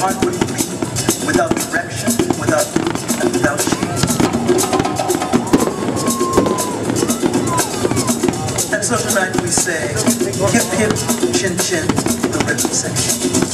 heart would it be without direction, without duty, and without shame? And so tonight we say, hip hip, chin chin, the rhythm section.